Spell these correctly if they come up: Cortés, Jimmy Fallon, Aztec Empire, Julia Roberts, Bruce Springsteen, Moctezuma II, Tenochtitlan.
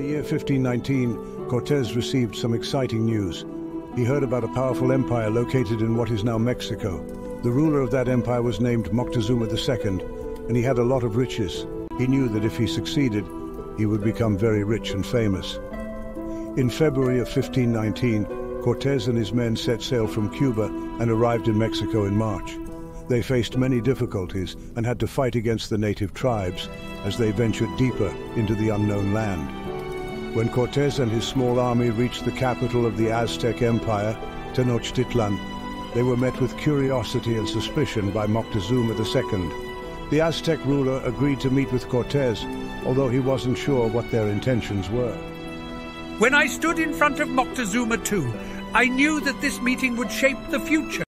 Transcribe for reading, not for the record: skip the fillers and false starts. the year 1519, Cortés received some exciting news. He heard about a powerful empire located in what is now Mexico. The ruler of that empire was named Moctezuma II, and he had a lot of riches. He knew that if he succeeded, he would become very rich and famous. In February of 1519, Cortés and his men set sail from Cuba and arrived in Mexico in March. They faced many difficulties and had to fight against the native tribes as they ventured deeper into the unknown land. When Cortés and his small army reached the capital of the Aztec Empire, Tenochtitlan, they were met with curiosity and suspicion by Moctezuma II. The Aztec ruler agreed to meet with Cortés, although he wasn't sure what their intentions were. When I stood in front of Moctezuma II, I knew that this meeting would shape the future.